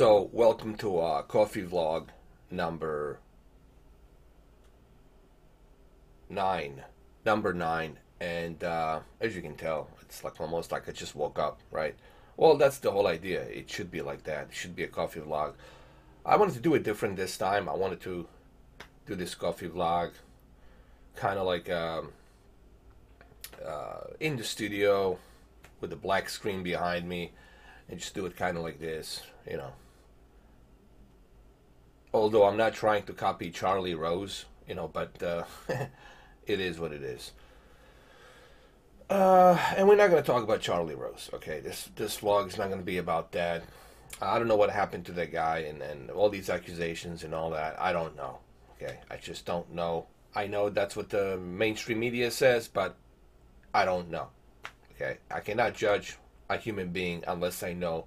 So welcome to our coffee vlog number 9. And as you can tell, it's like almost like I just woke up, right? Well, that's the whole idea. It should be like that. It should be a coffee vlog. I wanted to do it different this time. I wanted to do this coffee vlog kind of like in the studio with the black screen behind me, and just do it kind of like this, you know. Although I'm not trying to copy Charlie Rose, you know, but it is what it is. And we're not going to talk about Charlie Rose, okay? This vlog is not going to be about that. I don't know what happened to that guy and all these accusations and all that. I don't know, okay? I just don't know. I know that's what the mainstream media says, but I don't know, okay? I cannot judge a human being unless I know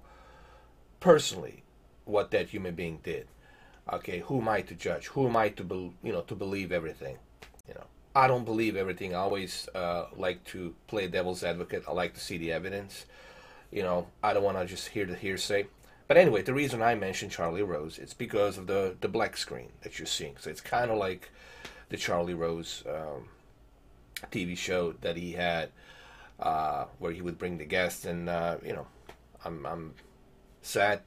personally what that human being did, okay? Who am I to judge? Who am I to believe everything? You know, I don't believe everything. I always like to play devil's advocate. I like to see the evidence. You know, I don't want to just hear the hearsay. But anyway, the reason I mentioned Charlie Rose, it's because of the black screen that you're seeing. So it's kind of like the Charlie Rose TV show that he had, where he would bring the guests, and you know, I'm sad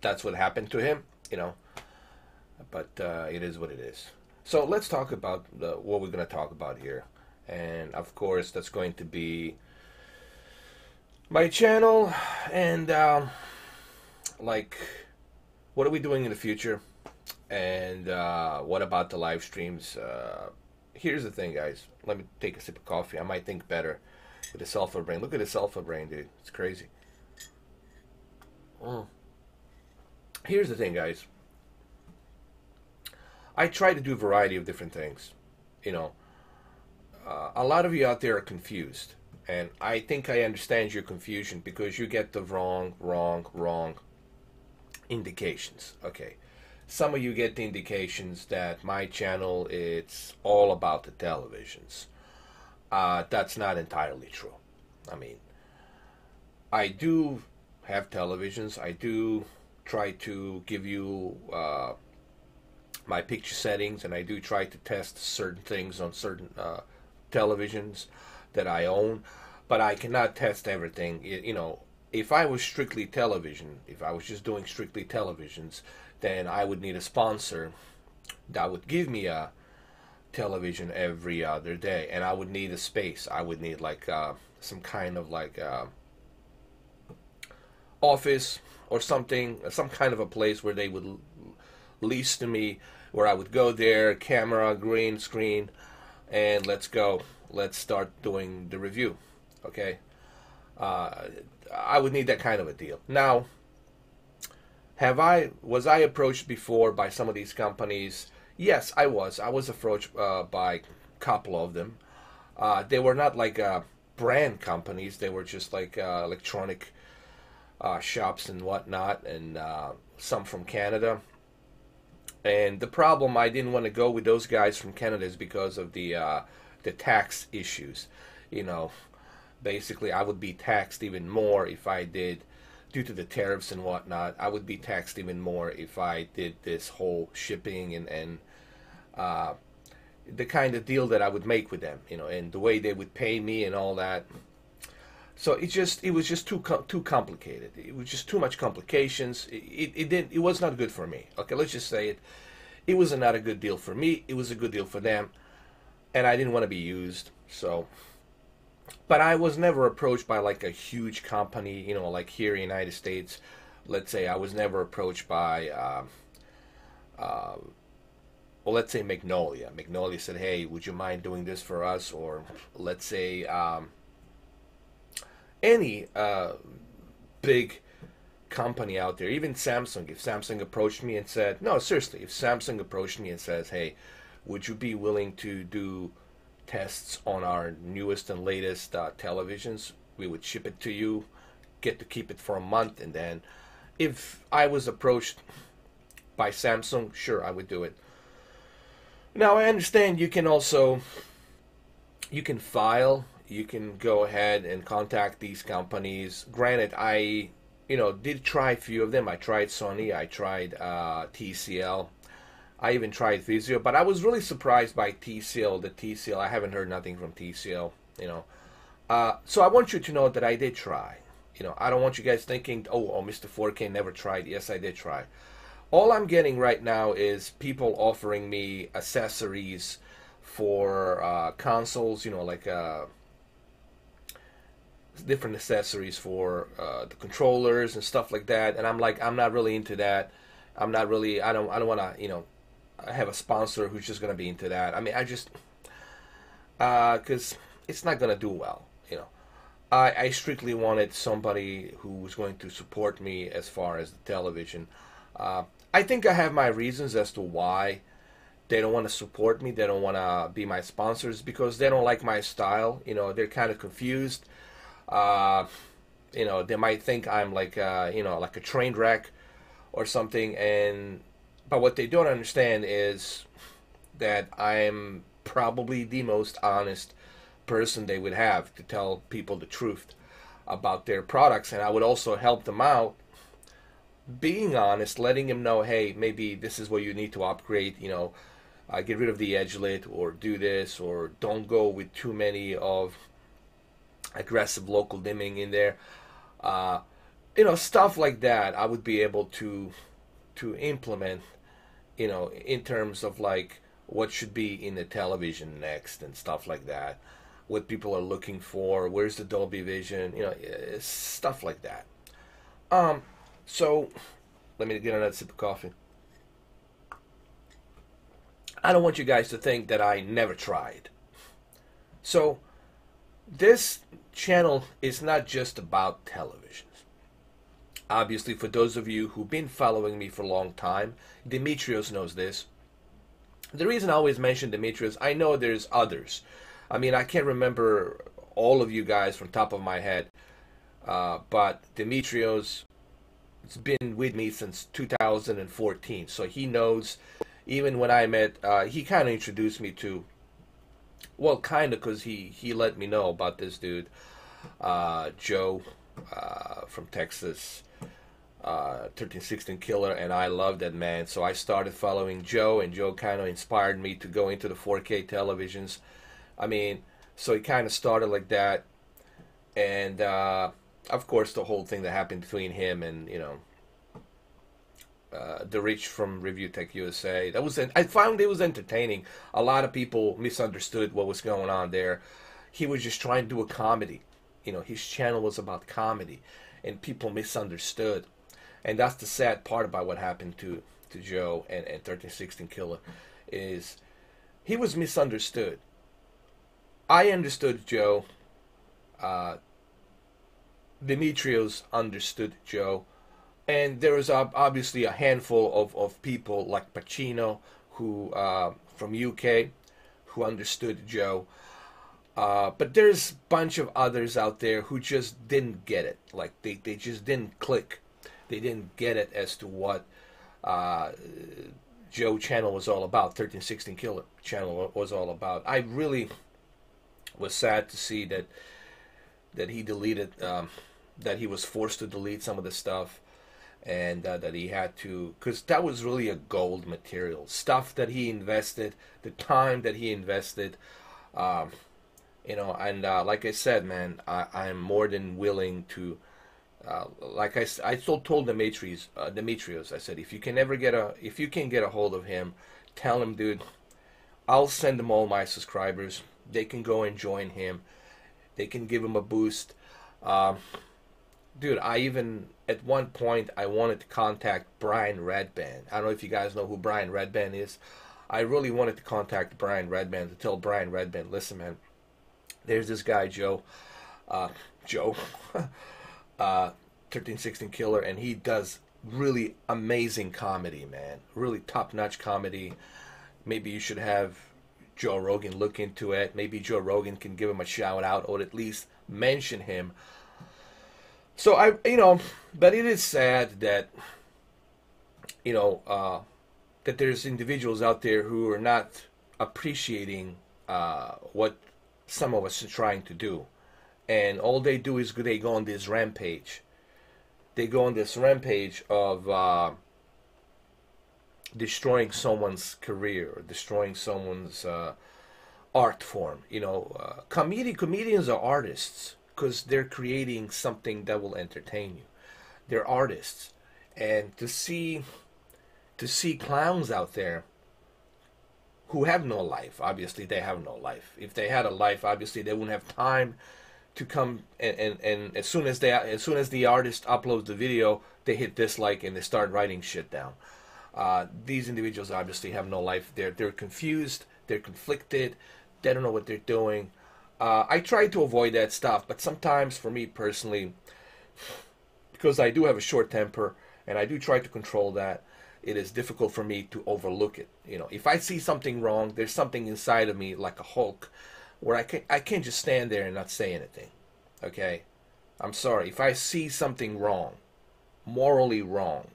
that's what happened to him, you know, but it is what it is. So let's talk about what we're going to talk about here, and of course that's going to be my channel, and like what are we doing in the future, and what about the live streams. Here's the thing, guys. Let me take a sip of coffee. I might think better with this alpha brain. Look at this alpha brain, dude. It's crazy. Mm. Here's the thing, guys. I try to do a variety of different things. You know, a lot of you out there are confused. And I think I understand your confusion because you get the wrong indications. Okay. Some of you get the indications that my channel, it's all about the televisions. That's not entirely true. I mean, I do have televisions. I do try to give you my picture settings, and I do try to test certain things on certain televisions that I own, but I cannot test everything. You know, if I was strictly television, if I was just doing strictly televisions, then I would need a sponsor that would give me a television every other day, and I would need a space. I would need like some kind of like office or something, some kind of a place where they would lease to me, where I would go there, camera, green screen, and let's go. Let's start doing the review, okay? I would need that kind of a deal. Now, was I approached before by some of these companies? Yes, I was. I was approached by a couple of them. They were not like brand companies. They were just like electronic shops and whatnot, and some from Canada. And the problem, I didn't want to go with those guys from Canada is because of the tax issues. You know, basically, I would be taxed even more if I did. Due to the tariffs and whatnot, I would be taxed even more if I did this whole shipping and the kind of deal that I would make with them, you know, and the way they would pay me and all that. So it was just too complicated. It was just too much complications. It was not good for me. Okay, let's just say it. It was not a good deal for me. It was a good deal for them, and I didn't want to be used. So. But I was never approached by like a huge company, you know, like here in the United States. Let's say I was never approached by, well, let's say Magnolia. Magnolia said, hey, would you mind doing this for us? Or let's say any big company out there, even Samsung. If Samsung approached me and said, no, seriously, if Samsung approached me and says, hey, would you be willing to do tests on our newest and latest televisions, we would ship it to you, get to keep it for a month, and then if I was approached by Samsung, sure, I would do it. Now, I understand you can file, you can go ahead and contact these companies. Granted, I you know, did try a few of them. I tried Sony, I tried TCL, I even tried Vizio, but I was really surprised by TCL, I haven't heard nothing from TCL, you know. So I want you to know that I did try. You know, I don't want you guys thinking, oh, Mr. 4K never tried. Yes, I did try. All I'm getting right now is people offering me accessories for consoles, you know, like different accessories for the controllers and stuff like that. And I'm like, I'm not really into that. I'm not really, I don't want to, you know, have a sponsor who's just going to be into that. I mean, I just, because it's not going to do well, you know. I strictly wanted somebody who was going to support me as far as the television. I think I have my reasons as to why they don't want to support me. They don't want to be my sponsors because they don't like my style. You know, they're kind of confused. You know, they might think I'm like, you know, like a train wreck or something. And but what they don't understand is that I'm probably the most honest person they would have to tell people the truth about their products, and I would also help them out being honest, letting them know, hey, maybe this is what you need to upgrade, you know, get rid of the edgelet or do this, or don't go with too many of aggressive local dimming in there, you know, stuff like that. I would be able to implement, you know, in terms of like what should be in the television next and stuff like that, what people are looking for, where's the Dolby Vision, you know, stuff like that. So let me get another sip of coffee. I don't want you guys to think that I never tried. So this channel is not just about televisions. Obviously, for those of you who've been following me for a long time, Demetrios knows this. The reason I always mention Demetrius, I know there's others. I mean, I can't remember all of you guys from top of my head, but Demetrius has been with me since 2014, so he knows. Even when I met, he kind of introduced me to, well, kind of, because he let me know about this dude, Joe from Texas, 1316 Killer, and I love that man. So I started following Joe, and Joe kind of inspired me to go into the 4K televisions. I mean, so it kind of started like that, and of course the whole thing that happened between him and, you know, the Rich from Review Tech USA. That was, I found it was entertaining. A lot of people misunderstood what was going on there. He was just trying to do a comedy. You know, his channel was about comedy, and people misunderstood. And that's the sad part about what happened to Joe and 1316 Killer, is he was misunderstood. I understood Joe. Demetrios understood Joe. And there was obviously a handful of people like Pacino, who from UK, who understood Joe. But there's a bunch of others out there who just didn't get it. Like, they just didn't click. They didn't get it as to what Joe channel was all about, 1316 Killer channel was all about. I really was sad to see that he deleted, that he was forced to delete some of the stuff, and that he had to, because that was really a gold material, stuff that he invested, the time that he invested, you know, and like I said, man, I'm more than willing to, like I still told Demetrios, I said, if you can get a hold of him, tell him, dude, I'll send them all my subscribers. They can go and join him. They can give him a boost. Dude, I even, at one point, I wanted to contact Brian Redband. I don't know if you guys know who Brian Redband is. I really wanted to contact Brian Redband, to tell Brian Redband, listen, man, there's this guy, Joe. Joe. 1316 Killer, and he does really amazing comedy, man, really top-notch comedy. Maybe you should have Joe Rogan look into it. Maybe Joe Rogan can give him a shout out, or at least mention him. So you know, but it is sad that, you know, that there's individuals out there who are not appreciating what some of us are trying to do. And all they do is they go on this rampage. they go on this rampage of destroying someone's career, or destroying someone's art form. You know, comedians are artists because they're creating something that will entertain you. They're artists, and to see clowns out there who have no life. Obviously, they have no life. If they had a life, obviously, they wouldn't have time to come and as soon as the artist uploads the video, they hit dislike and they start writing shit down. These individuals obviously have no life. They're confused. They're conflicted. They don't know what they're doing. I try to avoid that stuff, but sometimes for me personally, because I do have a short temper and I do try to control that, it is difficult for me to overlook it. You know, if I see something wrong, there's something inside of me like a Hulk, where I can't just stand there and not say anything. Okay, I'm sorry. If I see something wrong, morally wrong,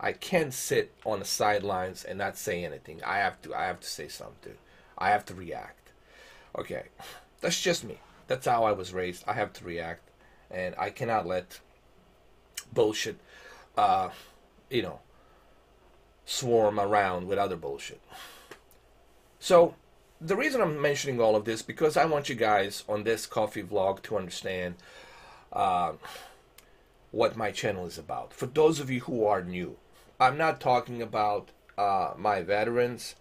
I can't sit on the sidelines and not say anything. I have to say something. I have to react. Okay, that's just me. That's how I was raised. I have to react, and I cannot let bullshit, you know, swarm around with other bullshit. So the reason I'm mentioning all of this, because I want you guys on this coffee vlog to understand what my channel is about. For those of you who are new, I'm not talking about my veterans,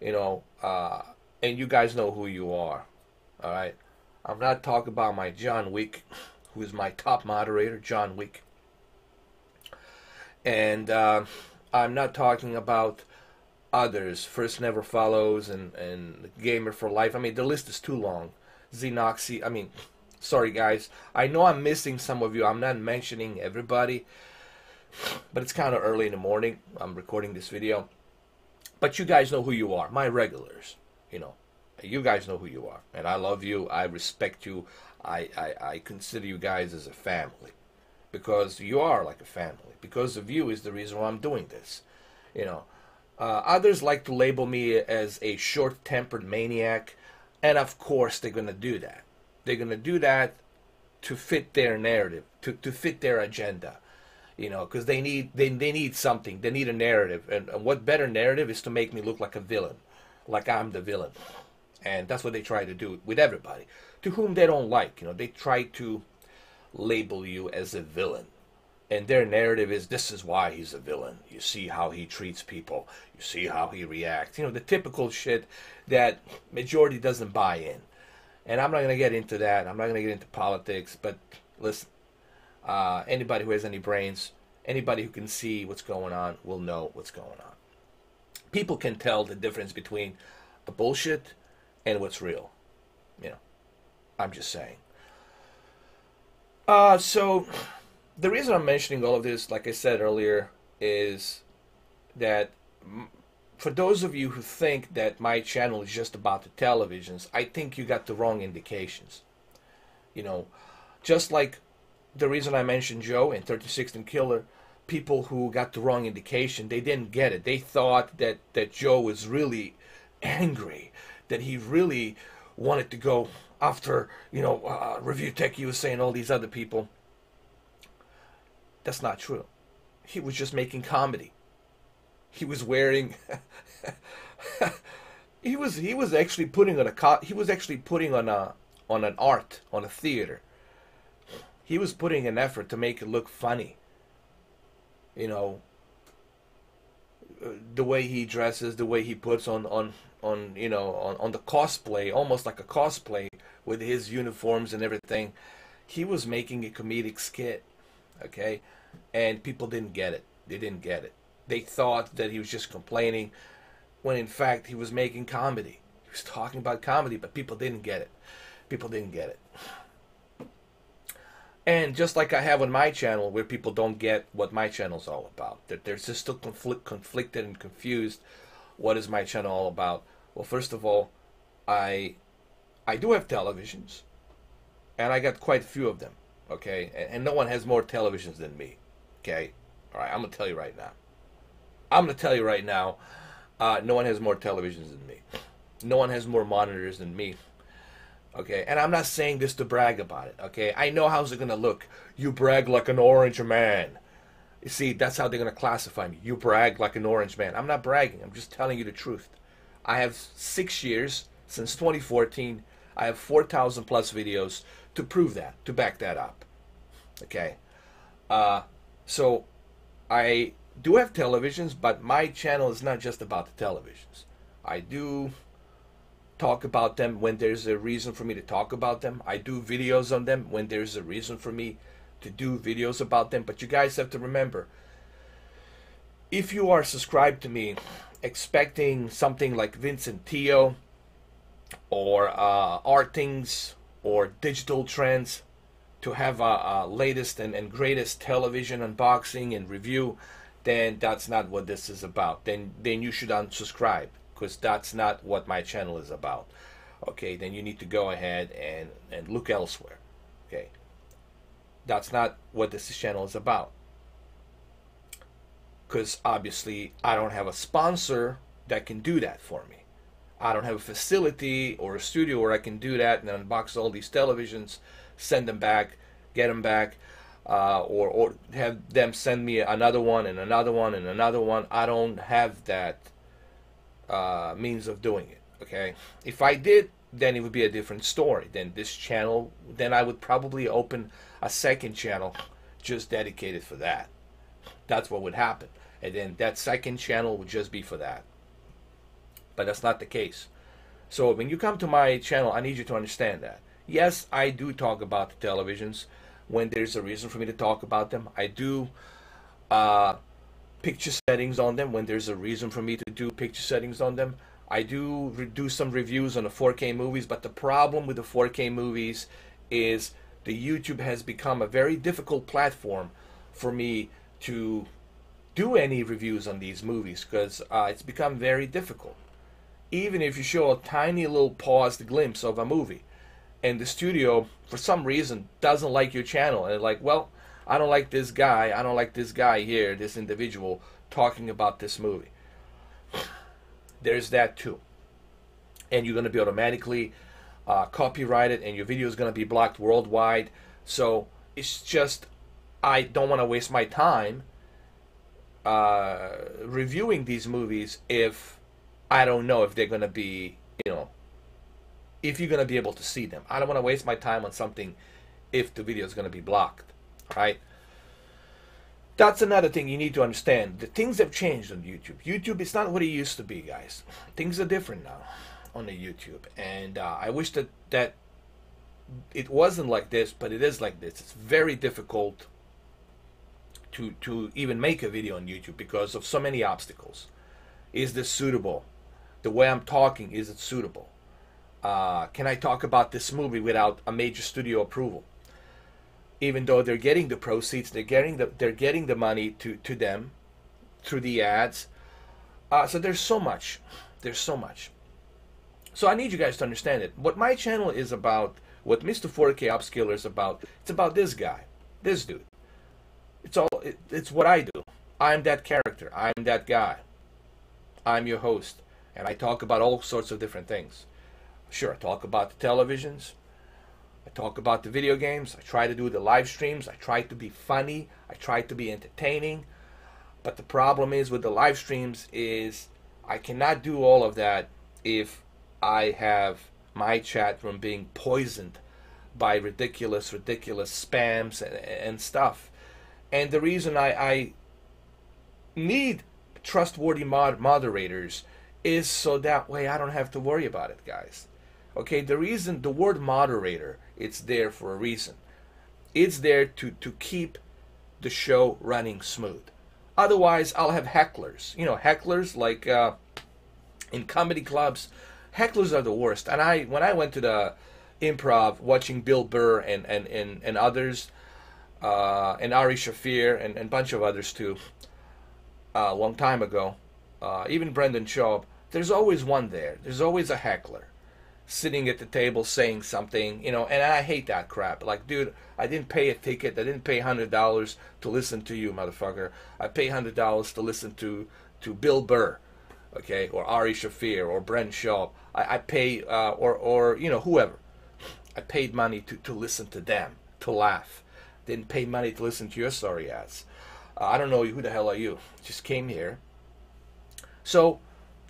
you know, and you guys know who you are, all right? I'm not talking about my John Wick, who is my top moderator, John Wick. And I'm not talking about others, First Never Follows and Gamer for Life. I mean, the list is too long. Xenoxy, I mean, sorry guys. I know I'm missing some of you. I'm not mentioning everybody, but it's kind of early in the morning. I'm recording this video. But you guys know who you are, my regulars. You know, you guys know who you are. And I love you. I respect you. I consider you guys as a family, because you are like a family. Because of you is the reason why I'm doing this. You know, others like to label me as a short-tempered maniac, and of course they're gonna do that. They're gonna do that to fit their narrative, to fit their agenda. You know, because they need something. They need a narrative, and what better narrative is to make me look like a villain, like I'm the villain, and that's what they try to do with everybody to whom they don't like. You know, they try to label you as a villain, and their narrative is, this is why he's a villain. You see how he treats people. You see how he reacts. You know, the typical shit that majority doesn't buy in. And I'm not going to get into that. I'm not going to get into politics. But listen, anybody who has any brains, anybody who can see what's going on will know what's going on. People can tell the difference between the bullshit and what's real. You know, I'm just saying. So the reason I'm mentioning all of this, like I said earlier, is that for those of you who think that my channel is just about the televisions, I think you got the wrong indications. You know, just like the reason I mentioned Joe and 1316Killer, people who got the wrong indication, they didn't get it. They thought that Joe was really angry, that he really wanted to go after, you know, Review Tech USA and all these other people. That's not true. He was just making comedy. He was wearing he was actually putting on a on an art, on a theater. He was putting an effort to make it look funny. You know, the way he dresses, the way he puts on you know, on the cosplay, almost like a cosplay with his uniforms and everything. He was making a comedic skit, okay? And people didn't get it. They didn't get it. They thought that he was just complaining, when in fact he was making comedy. He was talking about comedy, but people didn't get it. People didn't get it. And just like I have on my channel, where people don't get what my channel's all about, that they're just still conflicted and confused. What is my channel all about? Well, first of all, I do have televisions, and I got quite a few of them. Okay, and no one has more televisions than me. Okay, all right, I'm gonna tell you right now. No one has more televisions than me. No one has more monitors than me. Okay, and I'm not saying this to brag about it, okay? I know how's it gonna look. You brag like an orange man. You see, that's how they're gonna classify me. You brag like an orange man. I'm not bragging, I'm just telling you the truth. I have 6 years, since 2014, I have 4,000 plus videos to prove that, to back that up, okay? So I do have televisions, but my channel is not just about the televisions. I do talk about them when there's a reason for me to talk about them. I do videos on them when there's a reason for me to do videos about them. But you guys have to remember, if you are subscribed to me expecting something like Vincent Teo or Artings or Digital Trends to have a latest and greatest television unboxing and review, then that's not what this is about. Then you should unsubscribe, because that's not what my channel is about. Okay, then you need to go ahead and look elsewhere. Okay, that's not what this channel is about, because obviously I don't have a sponsor that can do that for me. I don't have a facility or a studio where I can do that and unbox all these televisions, send them back, get them back, or have them send me another one and another one and another one. I don't have that means of doing it. Okay, if I did, then it would be a different story. Then this channel, then I would probably open a second channel just dedicated for that. That's what would happen, and then that second channel would just be for that. But that's not the case. So when you come to my channel, I need you to understand that. Yes, I do talk about the televisions when there's a reason for me to talk about them. I do picture settings on them when there's a reason for me to do picture settings on them. I do do some reviews on the 4K movies, but the problem with the 4K movies is the YouTube has become a very difficult platform for me to do any reviews on these movies, because it's become very difficult. Even if you show a tiny little paused glimpse of a movie and the studio for some reason doesn't like your channel and they're like, well, I don't like this guy, I don't like this guy here, this individual talking about this movie. There's that too. And you're going to be automatically copyrighted, and your video is going to be blocked worldwide. So it's just, I don't want to waste my time reviewing these movies if I don't know if they're going to be, you know, if you're going to be able to see them. I don't want to waste my time on something if the video is going to be blocked. Right? That's another thing you need to understand. The things have changed on YouTube. YouTube is not what it used to be, guys. Things are different now on the YouTube, and I wish that it wasn't like this, but it is like this. It's very difficult to even make a video on YouTube because of so many obstacles. Is this suitable? The way I'm talking, is it suitable? Can I talk about this movie without a major studio approval? Even though they're getting the proceeds, they're getting the money to them through the ads. So there's so much. So I need you guys to understand it. What my channel is about, what Mr. 4K Upscaler is about, it's about this guy, this dude. It's what I do. I'm that character. I'm that guy. I'm your host, and I talk about all sorts of different things. Sure, I talk about the televisions. I talk about the video games. I try to do the live streams. I try to be funny. I try to be entertaining. But the problem is with the live streams is I cannot do all of that if I have my chat room being poisoned by ridiculous spams and stuff. And the reason I need trustworthy moderators is so that way I don't have to worry about it, guys. Okay, the reason, the word moderator, it's there for a reason. It's there to keep the show running smooth. Otherwise, I'll have hecklers. You know, hecklers, like in comedy clubs, hecklers are the worst. And when I went to the improv watching Bill Burr and others, and Ari Shaffir and a bunch of others too, a long time ago, even Brendan Schaub, there's always one there. There's always a heckler sitting at the table saying something, you know, and I hate that crap. Like, dude, I didn't pay a ticket. I didn't pay $100 to listen to you, motherfucker. I pay $100 to listen to Bill Burr, okay, or Ari Shaffir or Brendan Schaub. I pay, or you know, whoever. I paid money to listen to them, to laugh. Didn't pay money to listen to your sorry ass. I don't know who the hell are you. Just came here. So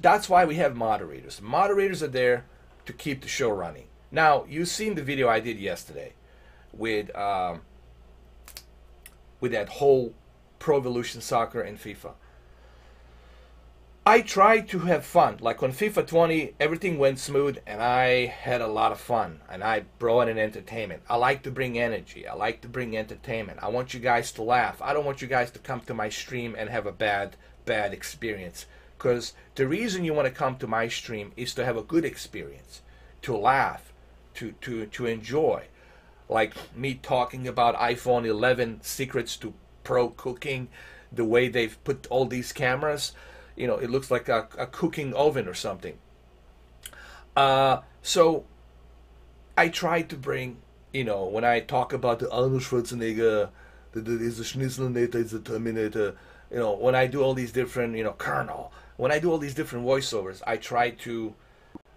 that's why we have moderators. Moderators are there to keep the show running. Now, you've seen the video I did yesterday with that whole Pro Evolution Soccer and FIFA. I tried to have fun. Like on FIFA 20, everything went smooth and I had a lot of fun. And I brought in entertainment. I like to bring energy. I like to bring entertainment. I want you guys to laugh. I don't want you guys to come to my stream and have a bad experience. Because the reason you want to come to my stream is to have a good experience. To laugh. To enjoy. Like me talking about iPhone 11 secrets to pro cooking. The way they've put all these cameras. You know, it looks like a cooking oven or something. So I try to bring, you know, when I talk about the Arnold Schwarzenegger, the Schnitzlinator, is the Terminator, you know, when I do all these different, you know, Colonel, when I do all these different voiceovers, I try to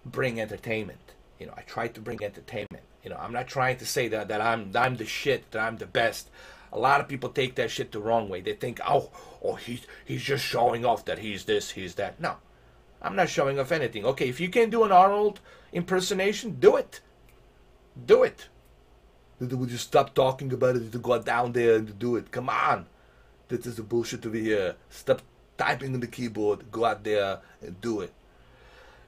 bring entertainment. You know, I try to bring entertainment. You know, I'm not trying to say that I'm the shit, that I'm the best. A lot of people take that shit the wrong way. They think, oh, he's just showing off that he's this, he's that. No, I'm not showing off anything. Okay, if you can do an Arnold impersonation, do it. Do it. Would you stop talking about it? To go down there and do it. Come on. This is the bullshit over here. Stop typing on the keyboard. Go out there and do it.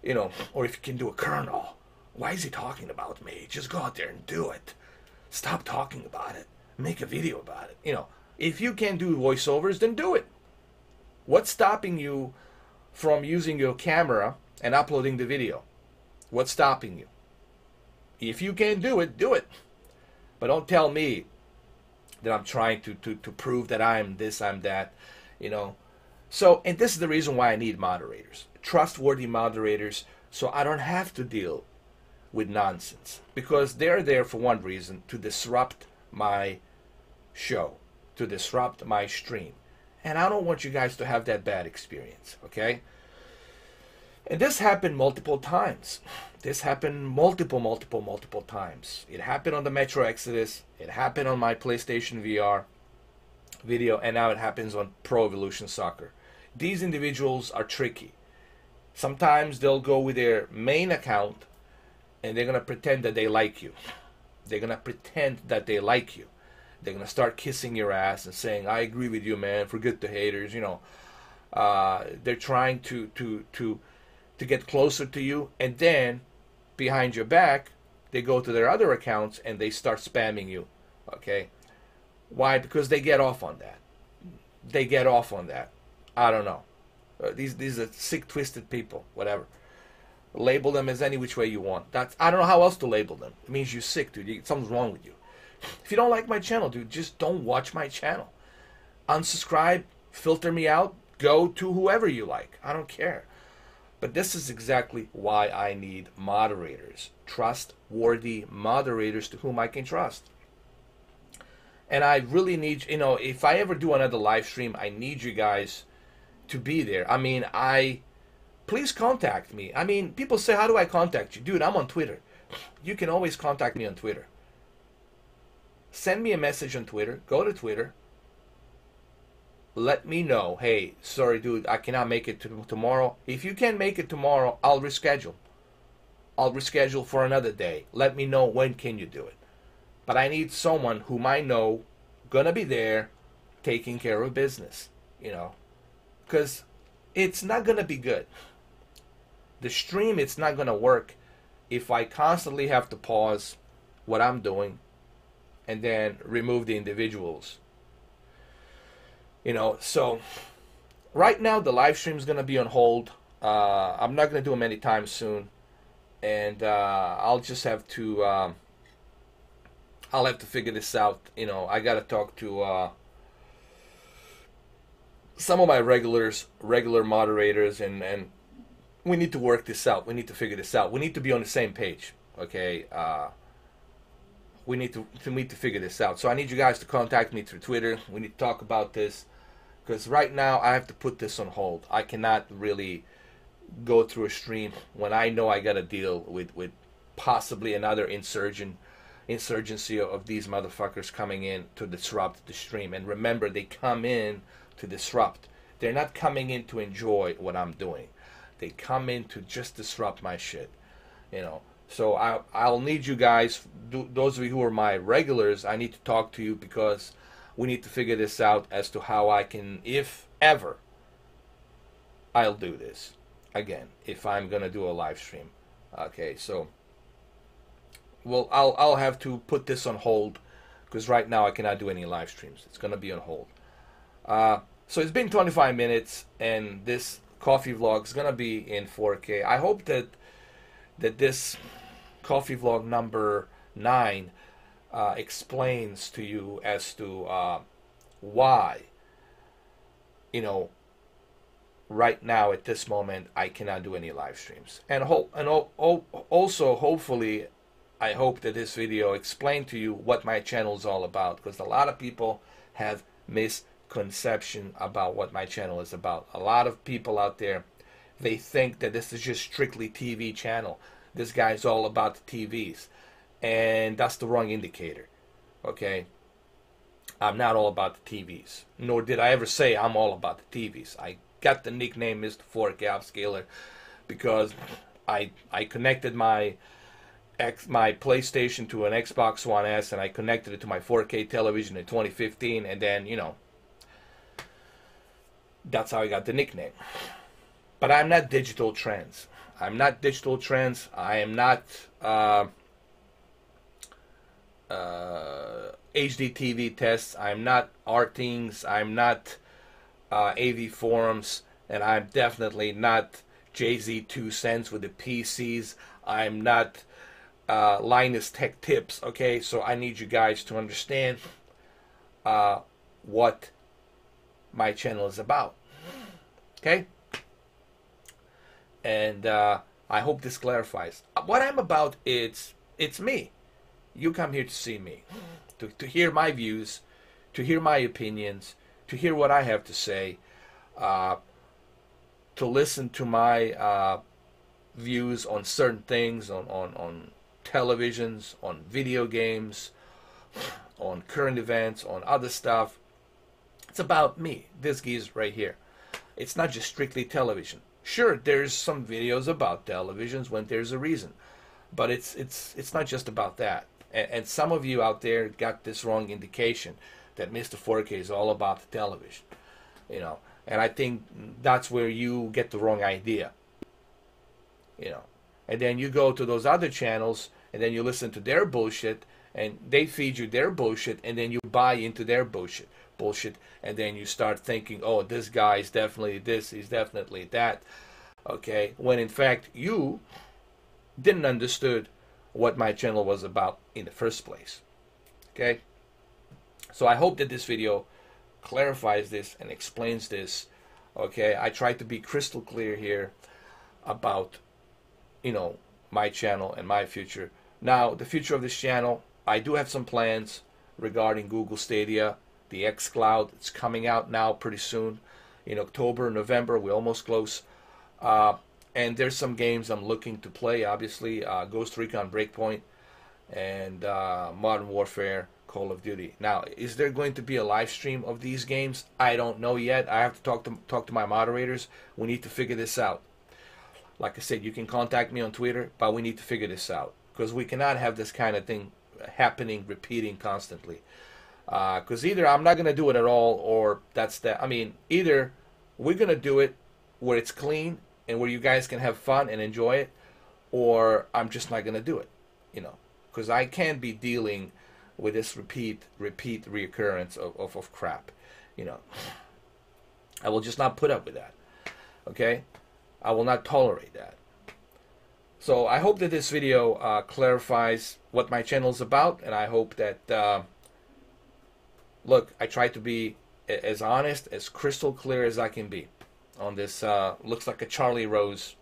You know, or if you can do a Colonel. Why is he talking about me? Just go out there and do it. Stop talking about it. Make a video about it. You know, if you can do voiceovers, then do it. What's stopping you from using your camera and uploading the video? What's stopping you? If you can do it, do it. But don't tell me that I'm trying to prove that I'm this, I'm that, you know. So, and this is the reason why I need moderators. Trustworthy moderators, so I don't have to deal with nonsense. Because they're there for one reason, to disrupt my show, to disrupt my stream, and I don't want you guys to have that bad experience, okay? And this happened multiple times. This happened multiple times. It happened on the Metro Exodus, it happened on my PlayStation VR video, and now it happens on Pro Evolution Soccer. These individuals are tricky. Sometimes they'll go with their main account and they're gonna pretend that they like you. They're going to pretend that they like you. They're going to start kissing your ass and saying, I agree with you, man. Forget the haters, you know. They're trying to get closer to you. And then, behind your back, they go to their other accounts and they start spamming you. Okay? Why? Because they get off on that. They get off on that. I don't know. These are sick, twisted people. Whatever. Label them as any which way you want. That's, I don't know how else to label them. It means you're sick, dude. Something's wrong with you. If you don't like my channel, dude, just don't watch my channel. Unsubscribe, filter me out, go to whoever you like. I don't care. But this is exactly why I need moderators. Trustworthy moderators to whom I can trust. And I really need, you know, if I ever do another live stream, I need you guys to be there. I mean, please contact me. I mean, people say, how do I contact you? Dude, I'm on Twitter. You can always contact me on Twitter. Send me a message on Twitter. Go to Twitter. Let me know, hey, sorry, dude, I cannot make it tomorrow. If you can make it tomorrow, I'll reschedule. I'll reschedule for another day. Let me know when can you do it. But I need someone whom I know gonna be there taking care of business, you know, because it's not gonna be good. The stream, it's not going to work if I constantly have to pause what I'm doing and then remove the individuals. You know, so right now the live stream is going to be on hold. I'm not going to do them anytime soon. And I'll just have to, I'll have to figure this out. You know, I got to talk to some of my regular moderators and we need to work this out. We need to figure this out. We need to be on the same page, okay? We need to figure this out. So I need you guys to contact me through Twitter. We need to talk about this because right now I have to put this on hold. I cannot really go through a stream when I know I got to deal with possibly another insurgent insurgency of these motherfuckers coming in to disrupt the stream. And remember, they come in to disrupt. They're not coming in to enjoy what I'm doing. They come in to just disrupt my shit, you know. So I'll need you guys, those of you who are my regulars, I need to talk to you, because we need to figure this out as to how I can, if ever, I'll do this again, if I'm gonna do a live stream. Okay, so well, I'll have to put this on hold, because right now I cannot do any live streams. It's gonna be on hold. So it's been 25 minutes, and this coffee vlog is gonna be in 4K. I hope that this coffee vlog number 9 explains to you as to why, you know, right now at this moment I cannot do any live streams. And also hopefully, I hope that this video explained to you what my channel is all about, because a lot of people have misconception about what my channel is about. A lot of people out there, they think that this is just strictly TV channel. This guy's all about the TVs. And that's the wrong indicator, okay? I'm not all about the TVs, nor did I ever say I'm all about the TVs. I got the nickname Mr. 4K Upscaler because I connected my PlayStation to an Xbox One S, and I connected it to my 4K television in 2015, and then, you know, that's how I got the nickname. But I'm not Digital Trends. I'm not Digital Trends. I am not... HD TV tests. I'm not artings. I'm not AV forums, and I'm definitely not Jay Z 2 cents with the PCs. I'm not Linus Tech Tips. Okay, so I need you guys to understand what my channel is about. Okay, and I hope this clarifies what I'm about. It's me. You come here to see me, to hear my views, to hear my opinions, to hear what I have to say, to listen to my views on certain things, on televisions, on video games, on current events, on other stuff. It's about me, this geezer right here. It's not just strictly television. Sure, there's some videos about televisions when there's a reason, but it's not just about that. And some of you out there got this wrong indication that Mr. 4K is all about the television, you know. And I think that's where you get the wrong idea, you know. And then you go to those other channels, and then you listen to their bullshit, and they feed you their bullshit, and then you buy into their bullshit, and then you start thinking, oh, this guy is definitely this, he's definitely that, okay? When in fact you didn't understand what my channel was about in the first place, okay? So I hope that this video clarifies this and explains this, okay? I tried to be crystal clear here about, you know, my channel and my future. Now, the future of this channel, I do have some plans regarding Google Stadia, the xCloud. It's coming out now pretty soon in October, November. We're almost close. And there's some games I'm looking to play, obviously. Ghost Recon Breakpoint and Modern Warfare, Call of Duty. Now, is there going to be a live stream of these games? I don't know yet. I have to talk to my moderators. We need to figure this out. Like I said, you can contact me on Twitter, but we need to figure this out, because we cannot have this kind of thing happening, repeating constantly. Because either I'm not going to do it at all, or that's that. I mean, either we're going to do it where it's clean and where you guys can have fun and enjoy it, or I'm just not going to do it, you know, because I can't be dealing with this reoccurrence of crap, you know. I will just not put up with that, okay? I will not tolerate that. So I hope that this video clarifies what my channel is about, and I hope that, look, I try to be as honest, as crystal clear as I can be on this. Looks like a Charlie Rose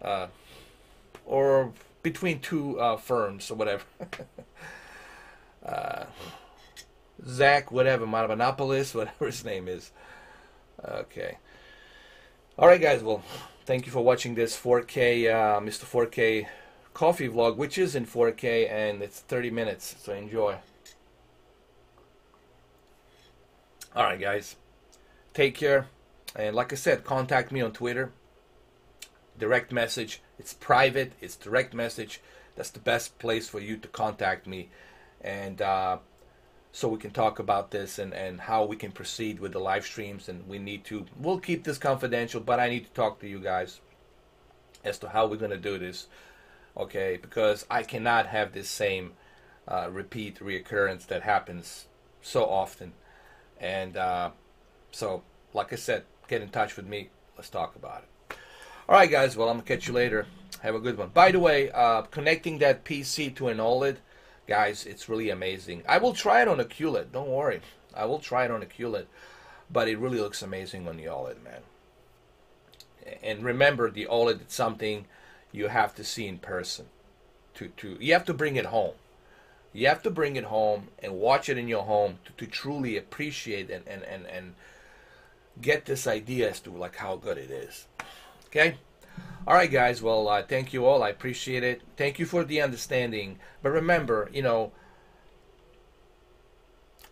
or between two firms or whatever. Zach whatever Monopolis, whatever his name is. Okay, alright guys, well, thank you for watching this Mr. 4K coffee vlog, which is in 4K, and it's 30 minutes, so enjoy. Alright guys, take care, and like I said, contact me on Twitter, direct message. It's private, it's direct message. That's the best place for you to contact me, and so we can talk about this and how we can proceed with the live streams. And we'll keep this confidential, but I need to talk to you guys as to how we're going to do this, okay? Because I cannot have this same reoccurrence that happens so often. And so, like I said, get in touch with me. Let's talk about it. All right, guys. Well, I'm going to catch you later. Have a good one. By the way, connecting that PC to an OLED, guys, it's really amazing. I will try it on a QLED. Don't worry. I will try it on a QLED. But it really looks amazing on the OLED, man. And remember, the OLED is something you have to see in person. You have to bring it home. You have to bring it home and watch it in your home to truly appreciate and get this idea as to like how good it is. Okay? All right, guys. Well, thank you all. I appreciate it. Thank you for the understanding. But remember, you know,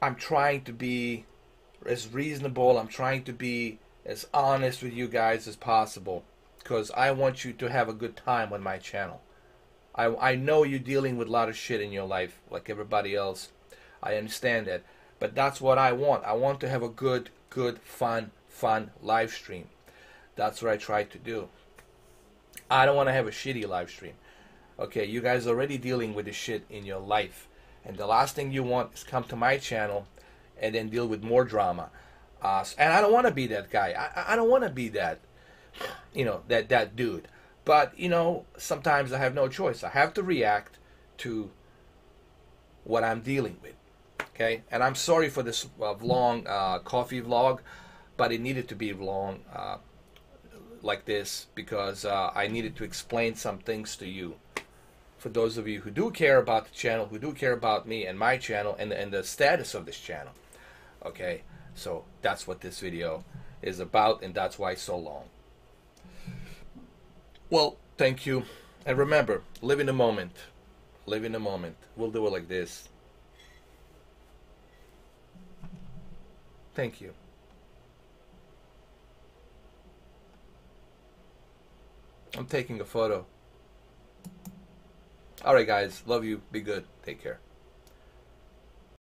I'm trying to be as reasonable. I'm trying to be as honest with you guys as possible, because I want you to have a good time on my channel. I know you're dealing with a lot of shit in your life, like everybody else. I understand that. But that's what I want. I want to have a good, fun live stream. That's what I try to do. I don't want to have a shitty live stream. Okay, you guys are already dealing with the shit in your life. And the last thing you want is come to my channel and then deal with more drama. And I don't want to be that guy. I don't want to be that, you know, that dude. But, you know, sometimes I have no choice. I have to react to what I'm dealing with. Okay? And I'm sorry for this long coffee vlog, but it needed to be long like this, because I needed to explain some things to you. For those of you who do care about the channel, who do care about me and my channel and the status of this channel. Okay? So that's what this video is about, and that's why it's so long. Well, thank you. And remember, live in the moment. Live in the moment. We'll do it like this. Thank you. I'm taking a photo. All right, guys. Love you. Be good. Take care.